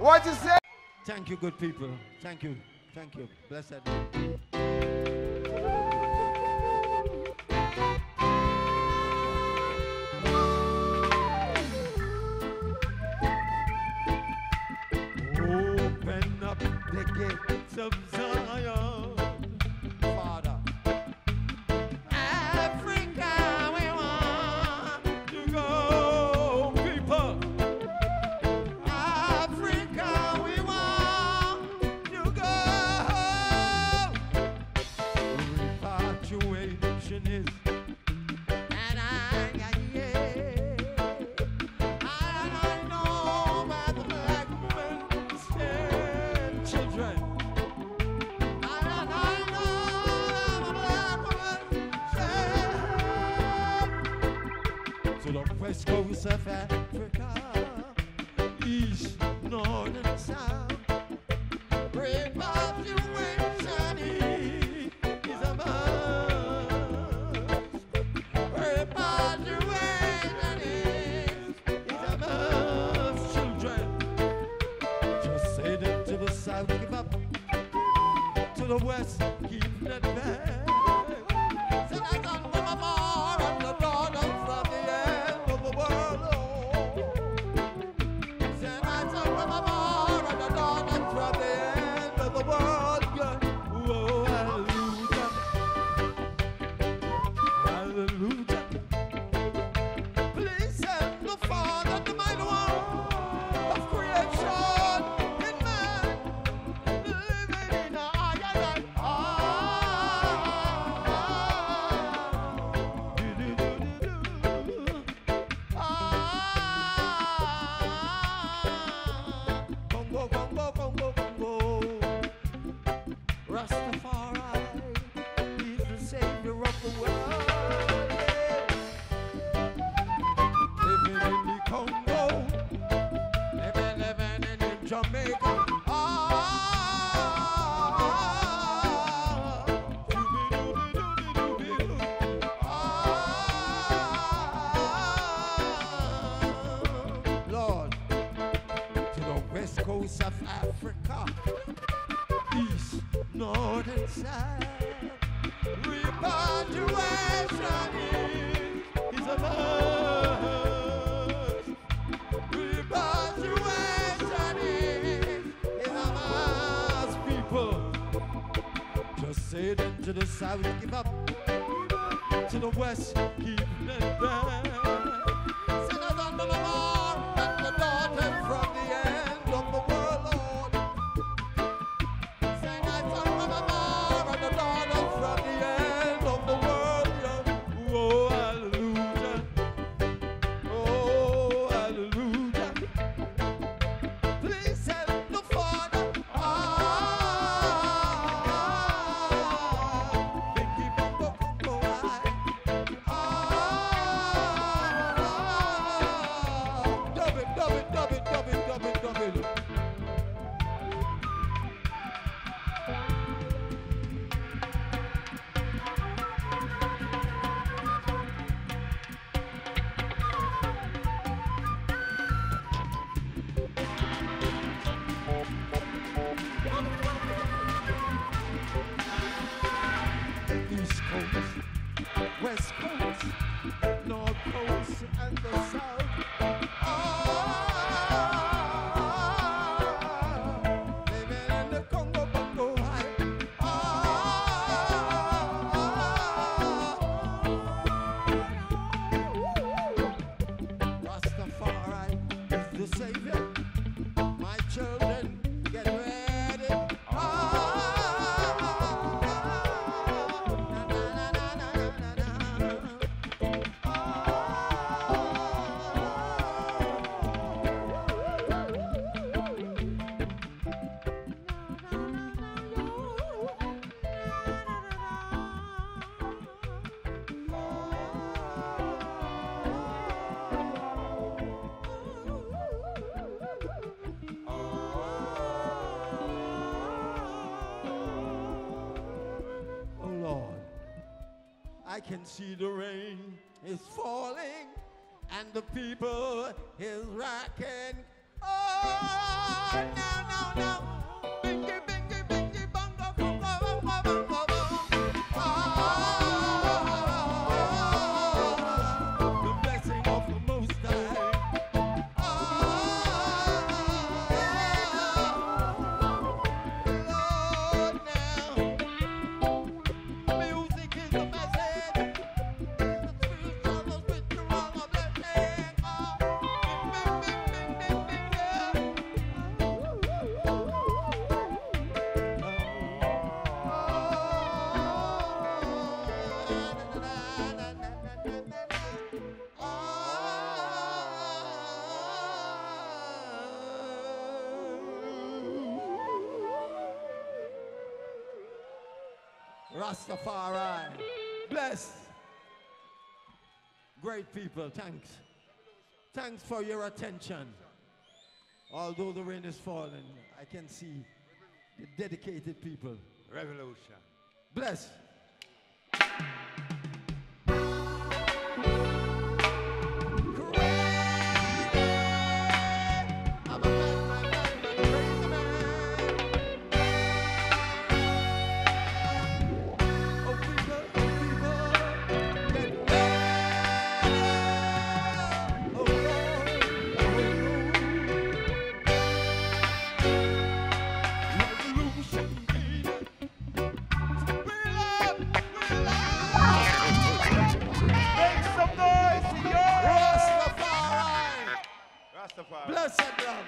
What you say? Thank you, good people. Thank you. Thank you. Blessed. Open up the gates of Zion. West Coast of Africa, East, North, and South. Repopulation is a must. Repopulation is a must. Children, just say that to the South, give up. To the West, keep that back. Of Africa, East, North, and South. Repatriation is a must. Repatriation is a must, people. Just say that to the South, give up. To the West, keep them back. West Coast, North Coast, and the South. Living in the Congo, Bongo, high. Rastafari is the savior. My children, get ready. I can see the rain is falling and the people is rocking. Rastafari. Bless. Great people, thanks. Thanks for your attention. Although the rain is falling, I can see the dedicated people. Revolution. Bless. Blessed love.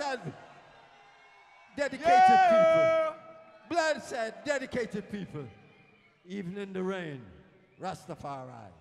Blood-shed, dedicated people. Blood-shed, dedicated people. Even in the rain, Rastafari.